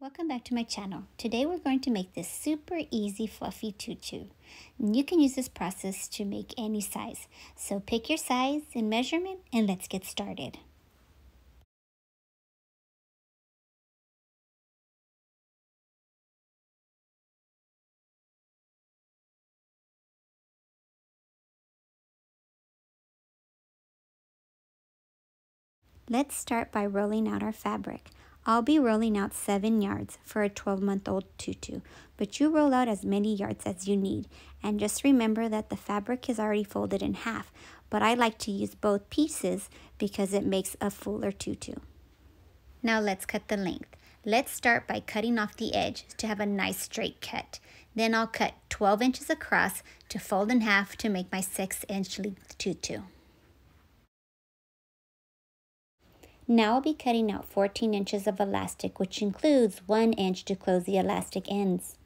Welcome back to my channel. Today we're going to make this super easy fluffy tutu. And you can use this process to make any size. So pick your size and measurement and let's get started. Let's start by rolling out our fabric. I'll be rolling out 7 yards for a 12-month-old tutu, but you roll out as many yards as you need. And just remember that the fabric is already folded in half, but I like to use both pieces because it makes a fuller tutu. Now let's cut the length. Let's start by cutting off the edge to have a nice straight cut. Then I'll cut 12 inches across to fold in half to make my 6-inch length tutu. Now I'll be cutting out 14 inches of elastic, which includes 1 inch to close the elastic ends.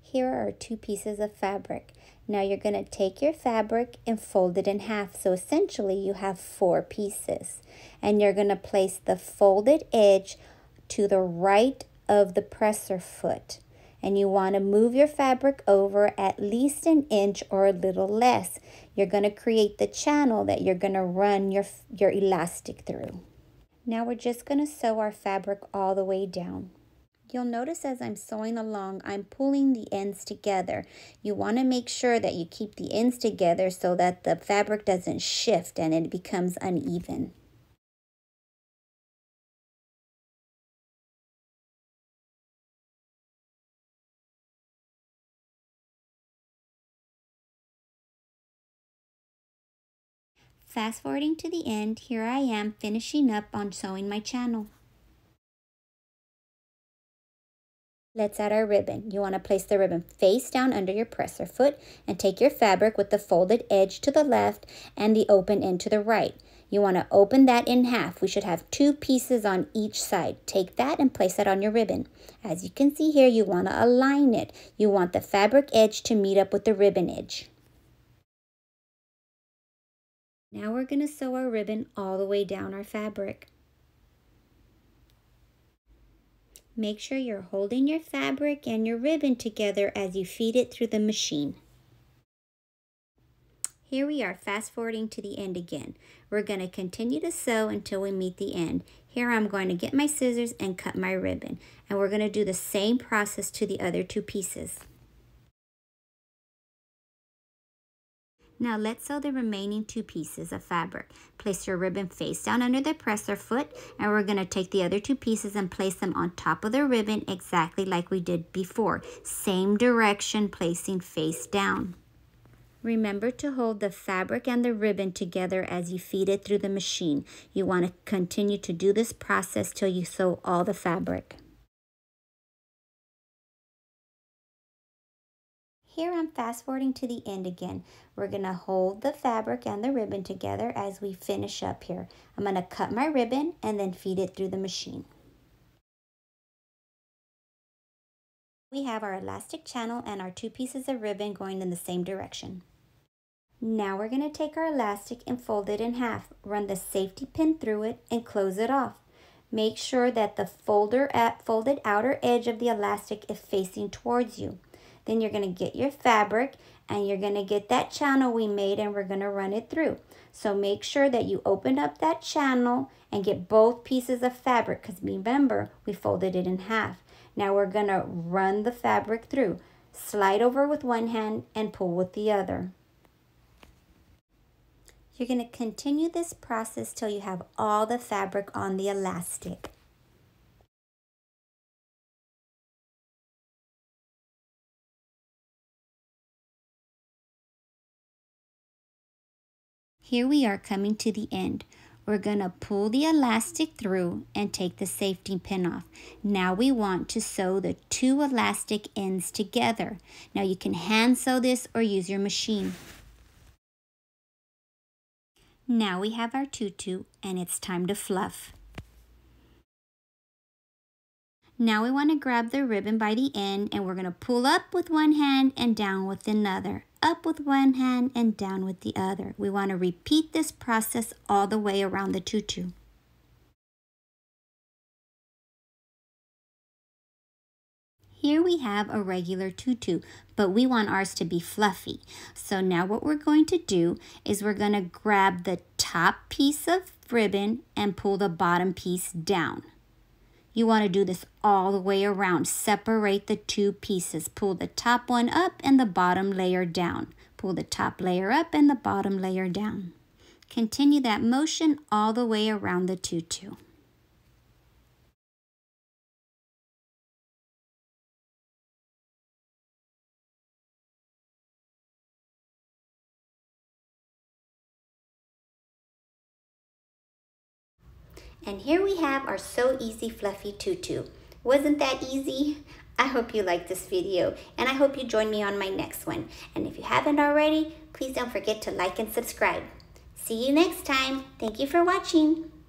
Here are 2 pieces of fabric. Now you're going to take your fabric and fold it in half. So essentially you have 4 pieces. And you're going to place the folded edge to the right of the presser foot. And you want to move your fabric over at least an inch or a little less. You're going to create the channel that you're going to run your elastic through. Now we're just going to sew our fabric all the way down. You'll notice as I'm sewing along, I'm pulling the ends together. You want to make sure that you keep the ends together so that the fabric doesn't shift and it becomes uneven. Fast forwarding to the end, here I am finishing up on sewing my channel. Let's add our ribbon. You want to place the ribbon face down under your presser foot and take your fabric with the folded edge to the left and the open end to the right. You want to open that in half. We should have 2 pieces on each side. Take that and place that on your ribbon. As you can see here, you want to align it. You want the fabric edge to meet up with the ribbon edge. Now we're going to sew our ribbon all the way down our fabric. Make sure you're holding your fabric and your ribbon together as you feed it through the machine. Here we are, fast forwarding to the end again. We're going to continue to sew until we meet the end. Here I'm going to get my scissors and cut my ribbon. And we're going to do the same process to the other 2 pieces. Now let's sew the remaining 2 pieces of fabric. Place your ribbon face down under the presser foot, and we're gonna take the other 2 pieces and place them on top of the ribbon exactly like we did before. Same direction, placing face down. Remember to hold the fabric and the ribbon together as you feed it through the machine. You wanna continue to do this process till you sew all the fabric. Here I'm fast forwarding to the end again. We're gonna hold the fabric and the ribbon together as we finish up here. I'm gonna cut my ribbon and then feed it through the machine. We have our elastic channel and our 2 pieces of ribbon going in the same direction. Now we're gonna take our elastic and fold it in half. Run the safety pin through it and close it off. Make sure that the folded outer edge of the elastic is facing towards you. Then you're going to get your fabric and you're going to get that channel we made and we're going to run it through. So make sure that you open up that channel and get both pieces of fabric because remember, we folded it in half. Now we're going to run the fabric through. Slide over with one hand and pull with the other. You're going to continue this process till you have all the fabric on the elastic. Here we are coming to the end. We're gonna pull the elastic through and take the safety pin off. Now we want to sew the 2 elastic ends together. Now you can hand sew this or use your machine. Now we have our tutu and it's time to fluff. Now we want to grab the ribbon by the end and we're gonna pull up with one hand and down with another. Up with one hand and down with the other. We want to repeat this process all the way around the tutu. Here we have a regular tutu, but we want ours to be fluffy. So now what we're going to do is we're going to grab the top piece of ribbon and pull the bottom piece down. You want to do this all the way around. Separate the two pieces. Pull the top one up and the bottom layer down. Pull the top layer up and the bottom layer down. Continue that motion all the way around the tutu. And here we have our So Easy Fluffy Tutu. Wasn't that easy? I hope you liked this video, and I hope you join me on my next one. And if you haven't already, please don't forget to like and subscribe. See you next time. Thank you for watching.